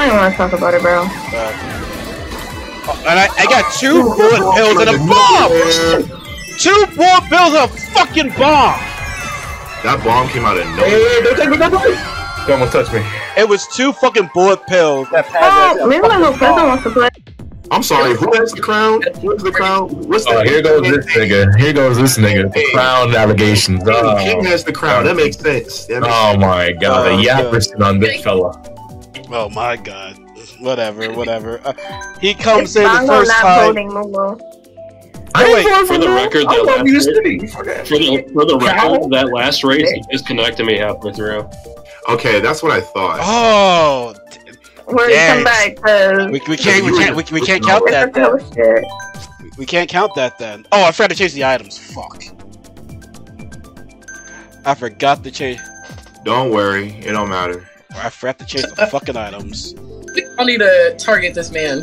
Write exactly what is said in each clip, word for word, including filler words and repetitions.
I don't want to talk about it, bro. Uh, and I, I got two bullet bills and a bomb! Two bullet bills and a fucking bomb! That bomb came out of nowhere. Hey, hey, don't touch me, don't touch me! Don't almost touch me. It was two fucking bullet pills that passed. Oh, maybe my little cousin wants to play. I'm sorry, who has the crown? Who has the crown? What's the uh, here goes this nigga. Here goes this nigga. The crown allegations. Oh. King has the crown. That makes sense. That makes oh sense. My god, oh, the yapperson on this fella. Oh my god. Whatever, whatever. Uh, he comes it's in the first time. I oh, wait, for the record, that last race, for the, for the record, that last race disconnected me halfway through. Okay, that's what I thought. Oh. We're yes. Come back, we, we can't we can't we, we can't count that then. We can't count that then. Oh, I forgot to change the items. Fuck. I forgot to change. Don't worry, it don't matter. I forgot to change the fucking items. I need to target this man.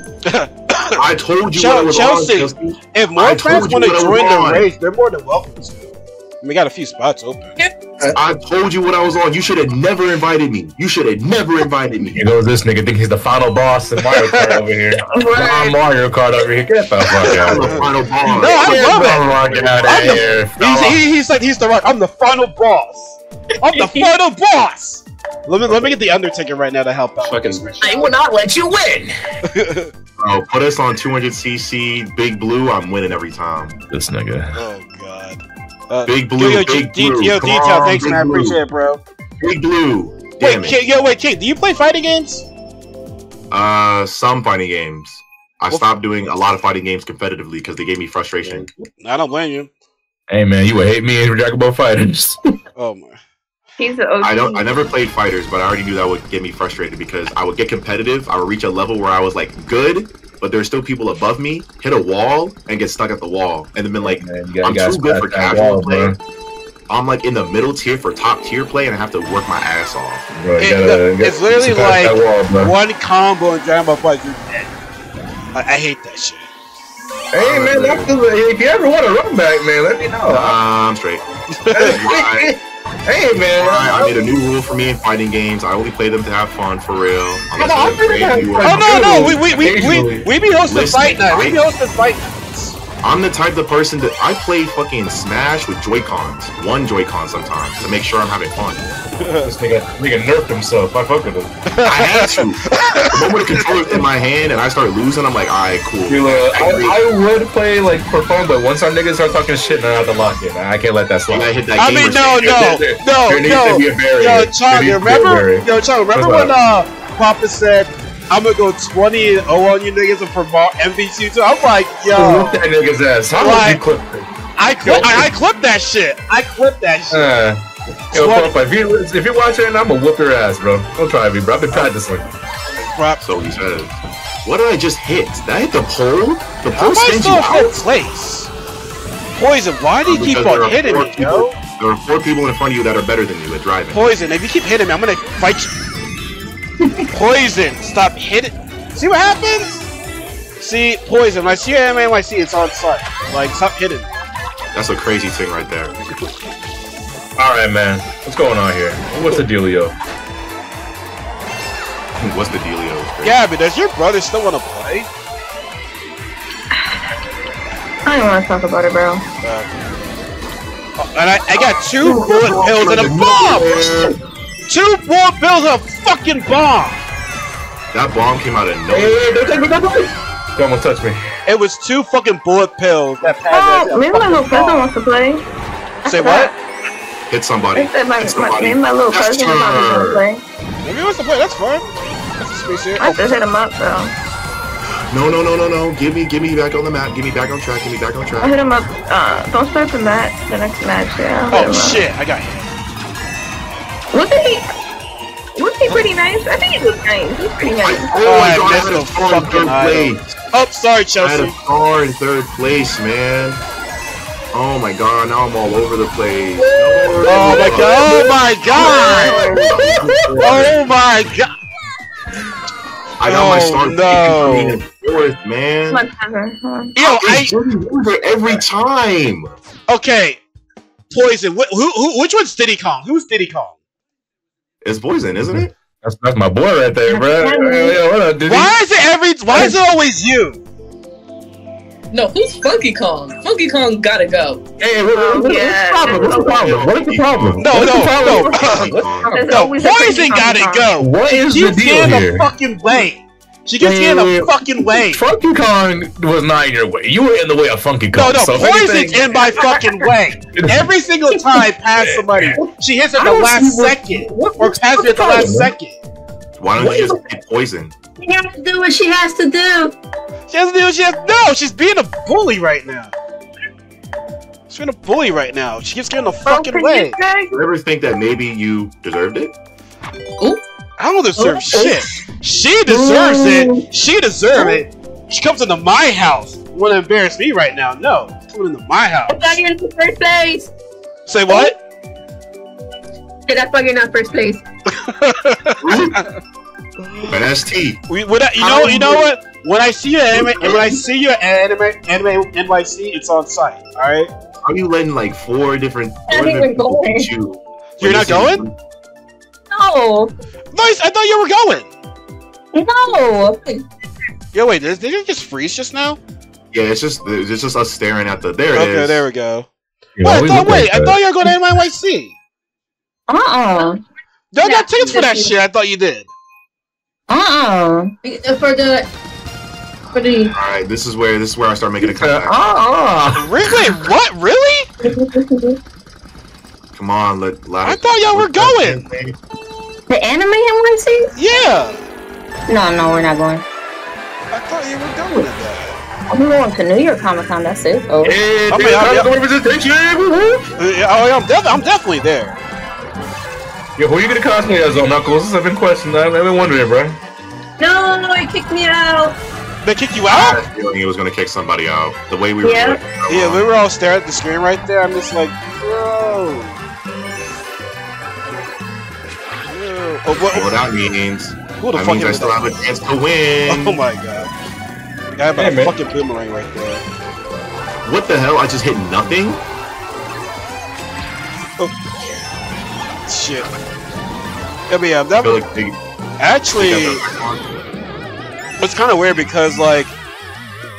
I told you what it was on, Chelsea. If more friends want to join the race, they're more than welcome to. We got a few spots open. Yep. I told you what I was on. You should have never invited me. You should have never invited me. Here goes this nigga thinking he's the final boss in Mario Kart over here. Right. Mario Kart over here. Get the fuck out. I'm the final boss. No, I love it. Get out of here. The, he's, he, he's like he's the rock. I'm the final boss. I'm the final boss. Let me let me get the Undertaker right now to help out. Fucking I will not let you win. Bro, put us on two hundred C C, Big Blue. I'm winning every time. This nigga. Oh god. Uh, Big Blue, yo, yo, Big G Blue. Yo, detail, on, thanks, Big man. I appreciate it, bro. Big Blue. Damn wait, King, yo, wait, King, do you play fighting games? Uh, some fighting games. I well, stopped doing a lot of fighting games competitively because they gave me frustration. I don't blame you. Hey, man, you would hate me and Dragon Ball FighterZ. Oh my. He's the O G. I don't. I never played fighters, but I already knew that would get me frustrated because I would get competitive. I would reach a level where I was like good. But there's still people above me, hit a wall, and get stuck at the wall. And then been like, man, I'm too good for casual play. I'm like in the middle tier for top tier play, and I have to work my ass off. Bro, it, gotta, it's, gotta, it's literally like wall, one combo and Dragon Ball FighterZ, you're dead. I, I hate that shit. Hey, man, that's the, if you ever want a run back, man, let me know. Nah, I'm straight. I, hey, man. I, I made a new rule for me in fighting games. I only play them to have fun, for real. No, no, I'm really oh, no, no. We, we, we, we, we be hosting fight night. We be hosting fight nights. I'm the type of person that I play fucking Smash with Joy-Cons. One Joy-Con sometimes to make sure I'm having fun. This nigga, nigga nerfed himself. I fuck with him. I had to. The moment the controller's in my hand and I start losing, I'm like, alright, cool. Dude, uh, I, I would play like for fun, but once our niggas start talking shit, then I have to lock it. I can't let that slide. I, hit that I mean, no, no, there, there, no, there, there, no. Yo, Char, remember? Yo, Char, remember when uh, Papa said, "I'm gonna go twenty and zero on you niggas and for M V two too." I'm like, yo, whoop that nigga's ass. How like, did you clip it? I clip, I, I clipped that shit. I clipped that shit. Uh, Yo, Papa, if you if you're watching, I'm gonna whoop your ass, bro. Don't try me, bro. I've been practicing. Prop. So he says, "What did I just hit? Did I hit the pole? The pole sends you out." Place. Poison, why do you because keep on hitting me, people, yo? There are four people in front of you that are better than you at driving. Poison, if you keep hitting me, I'm gonna fight you. Poison, stop hitting. See what happens? See, Poison. When I see your M M Y C, it's on site. Like, stop hitting. That's a crazy thing right there. All right, man. What's going on here? What's the dealio? What's the dealio? Yeah, but does your brother still want to play? I don't want to talk about it, bro. Uh, oh, and I, I got two bullet pills and a bomb! Two bullet pills and a fucking bomb! That bomb came out of nowhere. Hey, don't touch me, don't touch me! Don't touch me. It was two fucking bullet pills that passed. Oh, maybe my little cousin wants to play. Say what? Hit somebody. Hit somebody. Maybe my little cousin wants to play. Maybe he wants to play, that's fun. That's a I just hit him up though. No, no, no, no, no. Give me, give me back on the map. Give me back on track. Give me back on track. I hit him up. Uh, don't start the match. The next match, yeah. I'll oh shit, up. I got hit. Wasn't he? Wasn't he pretty nice? I think he was nice. He was pretty nice. I, oh, I, I had a star in third place. Oh, sorry, Chelsea. I had a star in third place, man. Oh my god, now I'm all over the place. Oh, oh my god, oh my god! Oh my god! I got oh, my start no. fourth, man. Whatever. Yo, I, I every time! Okay, Poison, wh who, who, which one's Diddy Kong? Who's Diddy Kong? It's Poison, isn't it? That's, that's my boy right there, bro. Why is it every? Why is it always you? No, who's Funky Kong? Funky Kong gotta go. Hey, what, what, what, yeah. what's the problem? What's the problem? What is the problem? No, what's no, the problem? no. no Poison gotta Kong. go. What is she the deal here? She's getting the fucking way. She gets in the fucking way. Funky Kong was not in your way. You were in the way of Funky Kong. No, no, so Poison's in my fucking way. Every single time past somebody, she hits at the last second. What, what, or past at the last second. Why don't you just get Poison? She has to do what she has to do. She has to do what she has to do. No, she's being a bully right now. She's being a bully right now. She keeps getting the fucking oh, way. Do you ever think that maybe you deserved it? Ooh. I don't deserve oh, shit. Oh. She deserves oh. it. She deserves oh. it. She comes into my house. Want to embarrass me right now? No. She's coming into my house. That's not even first place. Say what? Yeah, that's why you're not first place. That's T. We, when I, you know, you know what? When I see your anime, and when I see your anime, anime N Y C, it's on site. All right. Are you letting like four different? I four different people beat you? You're not going. People? No. Nice. I thought you were going. No. Yo, wait. Did, did it just freeze just now? Yeah, it's just it's just us staring at the. There okay, it is. Okay, there we go. You wait, I thought, wait. I thought you were going to N Y C. Uh uh. Y'all got tickets for that shit. I thought you did. Uh uh. For the. For the. All right. This is where this is where I start making a comeback. Uh uh. Really? What? Really? Come on, let. let I thought y'all were going. The anime N Y C? Yeah! No, no, we're not going. I thought you were done with that. I'm going to New York Comic Con, that's it. Oh. Hey, I mean, I'm, I'm, I'm, def I'm definitely there. Yo, who are you going to cosplay as on Knuckles? This has been questioned. I've been wondering, bro. No, no, he kicked me out. They kicked you out? I had a feeling he was going to kick somebody out. The way we were. Yeah, yeah we were all staring at the screen right there. I'm just like, bro. Oh, what, what that means? Who the that fuck means I still have a chance to win. Oh my god! I have hey, a man. fucking boomerang right there. What the hell? I just hit nothing. Oh. Shit. I mean, I'm never... like they... actually, it's kind of weird because like,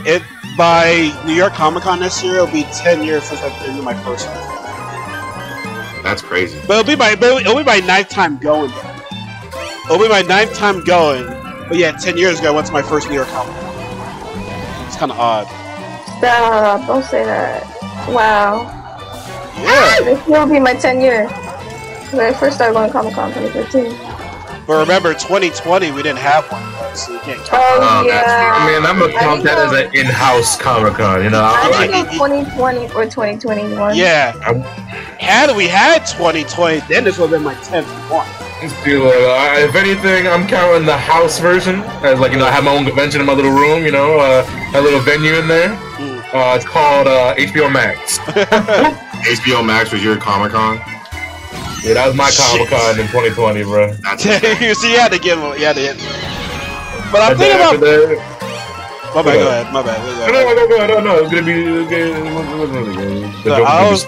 it by New York Comic Con this year, it'll be ten years since I've been to my first one. That's crazy. But it'll be my but it'll be my ninth time going though. It'll be my ninth time going, but yeah, ten years ago I went to my first New York Comic Con. It's kind of odd. Stop! Don't say that. Wow. Yeah. This will be my ten year. When I first started going to Comic Con, twenty fifteen. But remember, twenty twenty we didn't have one, though, so you can't count. Oh, oh yeah. That's, I mean, I'm gonna count that as an in-house Comic Con. You know, I think like, twenty twenty or twenty twenty-one. Yeah. I'm, had we had twenty twenty, then this would have been my tenth one. Dude, uh, if anything, I'm counting the house version as like you know, I have my own convention in my little room, you know, uh, a little venue in there. Uh, it's called uh, H B O Max. H B O Max was your Comic Con? Yeah, that was my Comic Con in twenty twenty, bro. You see, you had to give him, you had to hit me. But I'm thinking about. My bad, go ahead, my bad. No, no, no, no, no, it's gonna be. I was,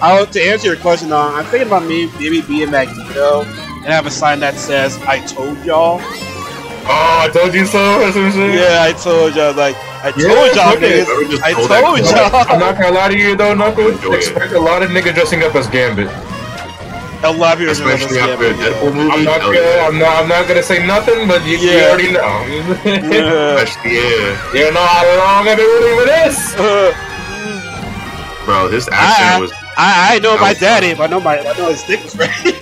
I was to answer your question. On, I'm thinking about me maybe being Magneto and have a sign that says "I told y'all." Oh, I told you so. Yeah, I told y'all. Like I told y'all, niggas. I told y'all. I'm not gonna lie to you though, Knuckles. Expect a lot of niggas dressing up as Gambit. I love you. Especially after a Deadpool movie. I'm not, gonna, I'm, not, I'm not gonna say nothing, but you, yeah. you already know. Yeah. yeah. You know how long I've been waiting for this. Uh, Bro, this accent I, was. I I know my daddy, but I know my I know his dick was ready.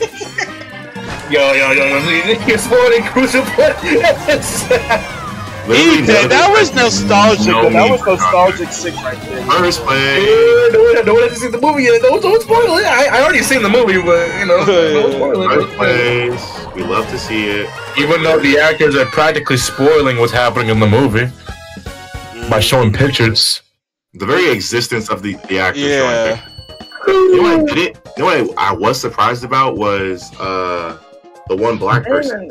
yo yo yo yo! You're spoiling Crucial Places. He did. That was nostalgic. No that was nostalgic sick right there. First play. Dude, no one hasn't seen the movie yet. Don't, don't spoil it. I, I already seen the movie, but you know. Don't spoil it. First place. We love to see it. Even though the actors are practically spoiling what's happening in the movie by showing pictures. The very existence of the, the actors. Yeah. Showing you know what I did it? You know what I, I was surprised about was uh. The one black person.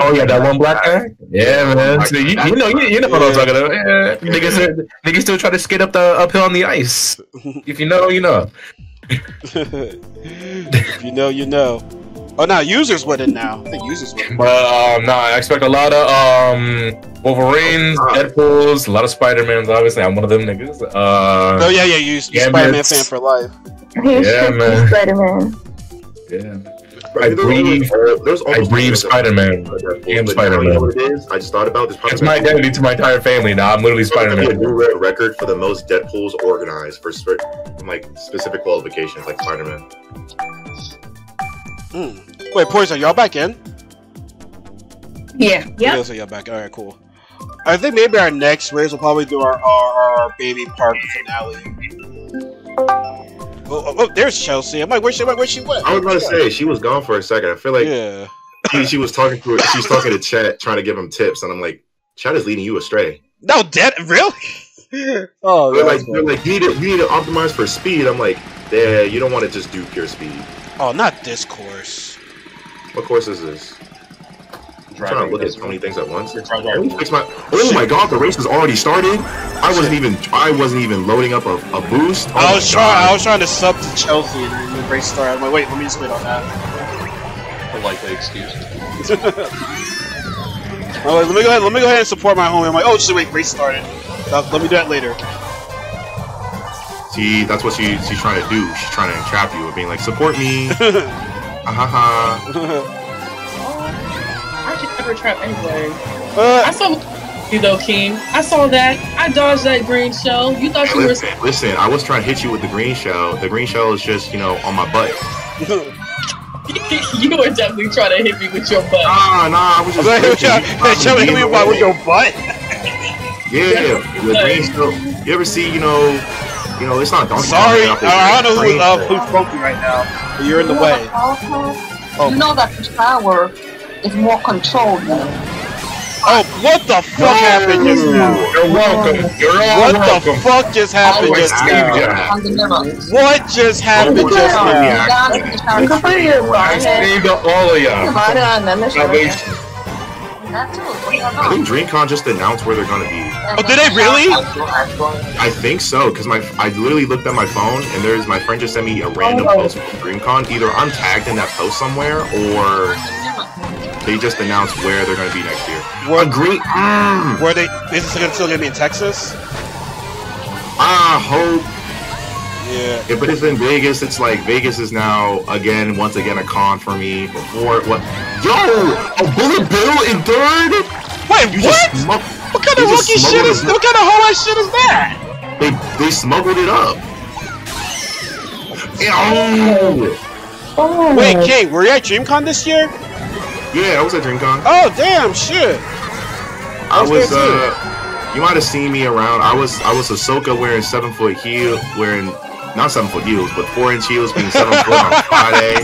Oh yeah, that one black guy. Yeah, man. So you, you know, you, you know what I'm talking about. Yeah. Niggas, are, niggas still try to skate up the uphill on the ice. If you know, you know. If you know, you know. Oh, no, users with it now. I think users with it. But um, no, I expect a lot of um Wolverines, Deadpools, a lot of Spider-Mans. Obviously, I'm one of them niggas. Uh, oh yeah, yeah, you Spider-Man fan for life. Yeah, man. Spider-Man. Yeah. I breathe. There's I breathe Spider-Man. Spider-Man. Spider-Man. I just thought about this. It's my identity to my entire family now. I'm literally Spider-Man. A new record for the most Deadpools organized for like specific qualifications, like Spider-Man. Mm. Wait, Poison, y'all back in? Yeah. Yeah. So y'all back. All right, cool. I think maybe our next race will probably do our our, our baby park finale. Oh, oh, oh, there's Chelsea. I'm like, where she went? Where she went? I was about to say she was gone for a second. I feel like yeah. she, she was talking to she was talking to Chat, trying to give him tips, and I'm like, Chat is leading you astray. No, dead really? Oh, they're like, they're like, you need to you need to optimize for speed. I'm like, yeah, you don't want to just do pure speed. Oh, not this course. What course is this? I'm trying to look at so many things at once. My, oh my god, the race has already started. I wasn't even I wasn't even loading up a, a boost. Oh I was trying God. I was trying to sub to Chelsea and then the race started. I'm like, wait, let me just wait on that. A likely excuse. I'm like, let me go ahead let me go ahead and support my homie. I'm like, oh just wait, race started. Let me do that later. See, that's what she she's trying to do. She's trying to entrap you with being like, support me. Ahaha. Oh, I should never trap anyway. Uh, I saw You know, King. I saw that. I dodged that green shell. You thought you listen, were. Listen, I was trying to hit you with the green shell. The green shell is just, you know, on my butt. You were definitely trying to hit me with your butt. Nah, nah, I was just. Trying to hit me with your butt. Yeah, the green shell. You ever see, you know, you know, it's not. Sorry, uh, I don't know who, uh, who's poking right now. But you're in the you way. Oh. You know that the power is more controlled now. Oh, what the fuck no. happened just now? You're welcome. You're all what welcome. the fuck just happened just now? What just happened oh, just now? I saved all of y'all. I think DreamCon just announced where they're gonna be. Oh, did they really? I think so, because my I literally looked at my phone and there's my friend just sent me a random oh, post from DreamCon. Either I'm tagged in that post somewhere or they just announced where they're going to be next year. Were, green, mm. were they? Is it still going to be in Texas? I hope. Yeah. If it is in Vegas, it's like Vegas is now again, once again, a con for me. Before what? Yo, a bullet bill in third? Wait, you what? Just what kind of rookie shit is? What kind of whole ass shit is that? They they smuggled it up. Oh. Oh. Wait, King, were you at DreamCon this year? Yeah, I was at DreamCon. Oh damn, shit! I was. I was uh, you might have seen me around. I was. I was Ahsoka wearing seven foot heel, wearing not seven foot heels, but four inch heels, being seven foot on Friday.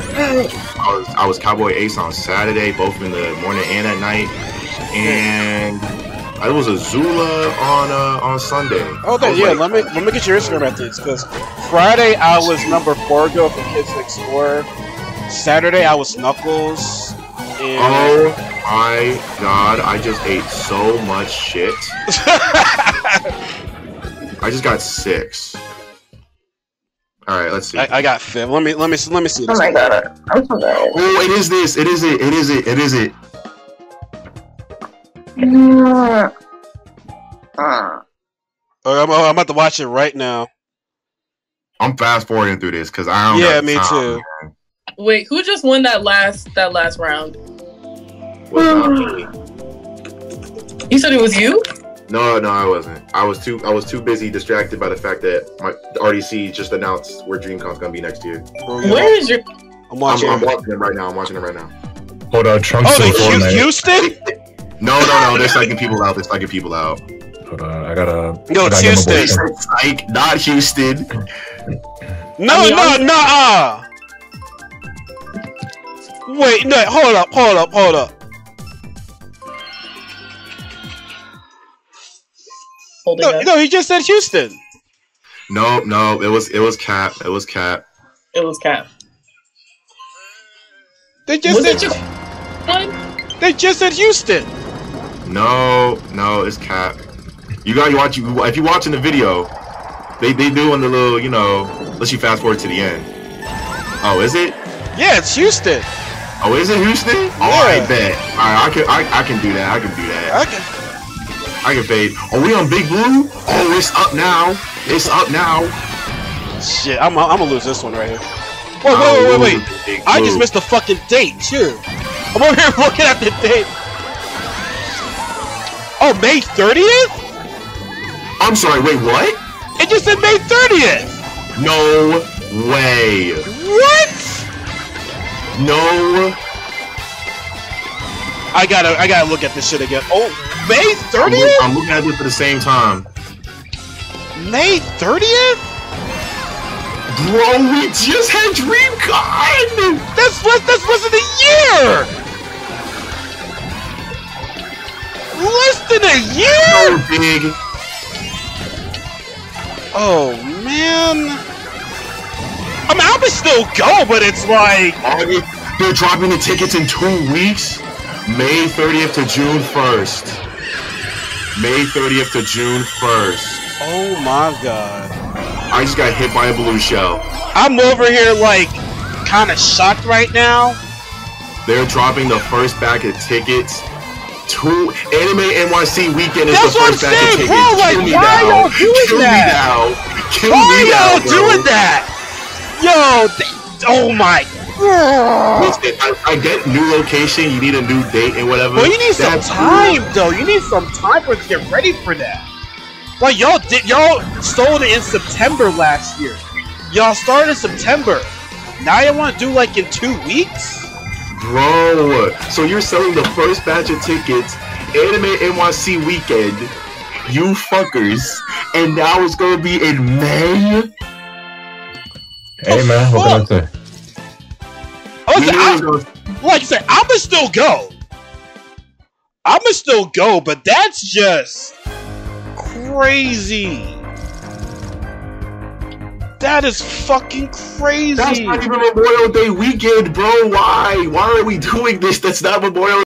I was. I was Cowboy Ace on Saturday, both in the morning and at night. And I was Azula on uh, on Sunday. Oh, okay, yeah. Like, let me let me get your Instagram at this, because Friday I was number four girl for Kids Next Door. Saturday I was Knuckles. Yeah. Oh my god, I just ate so much shit. I just got six. Alright, let's see. I, I got fifth. Let me let me let me see this. Oh my god. I'm so bad. Oh, it is this, it is it, it is it, it is it. Uh, uh. Oh, I'm, I'm about to watch it right now. I'm fast forwarding through this because I don't know. Yeah, me too. Man. Wait, who just won that last that last round? You said it was you? No, no, I wasn't. I was too I was too busy distracted by the fact that my R D C just announced where DreamCon's gonna be next year. Where is your? I'm watching. I'm, I'm watching it right now. I'm watching it right now. Hold on, Trump's oh, the Houston? No, no, no. They're psyching people out. They're psyching people out. Hold on, I gotta. Yo, it's Houston. Psych, not Houston. No, no, no, uh. Wait, no, hold up, hold up, hold up. Holding no, up. no, he just said Houston. No, no, it was it was Cap. It was Cap. It was Cap. They just was said you what? They just said Houston. No, no, it's Cap. You gotta watch you if you're watching the video, they they doing the little, you know, let's you fast forward to the end. Oh, is it? Yeah, it's Houston. Oh, is it Houston? Yeah. All right, bet. All right, I can, I, I can do that. I can do that. I can. I can fade. Are we on Big Blue? Oh, it's up now. It's up now. Shit, I'm, I'm gonna lose this one right here. Wait, wait, wait, wait, wait. I just missed the fucking date too. I'm over here looking at the date. Oh, May thirtieth? I'm sorry, wait, what? It just said May thirtieth! No way! What? No. I gotta, I gotta look at this shit again. Oh, May thirtieth? I'm, look, I'm looking at it for the same time. May thirtieth? Bro, we just had DreamCon! That's what, that's less than a year! Less than a year?! So big. Oh man! I mean, I would still go, but it's like they're dropping the tickets in two weeks, May thirtieth to June first. May thirtieth to June first. Oh my god! I just got hit by a blue shell. I'm over here like kind of shocked right now. They're dropping the first bag of tickets. Two Anime N Y C weekend is that's the first back of tickets. Bro, like, kill me why now. Doing kill that? me now. Kill why me now. Why y'all doing that? Yo, they, oh my. Listen, I, I get new location. You need a new date and whatever. Well, you need that's some time cool. though. You need some time for to get ready for that. Like y'all did, y'all sold it in September last year. Y'all started in September. Now you want to do like in two weeks? Bro, so you're selling the first batch of tickets, Anime N Y C weekend, you fuckers, and now it's gonna be in May? Hey oh, man, what can I say? I was I, gonna... Like I said, I'ma still go. I'ma still go, but that's just crazy. That is fucking crazy. That's not even Memorial Day weekend, bro. Why? Why are we doing this? That's not Memorial Day.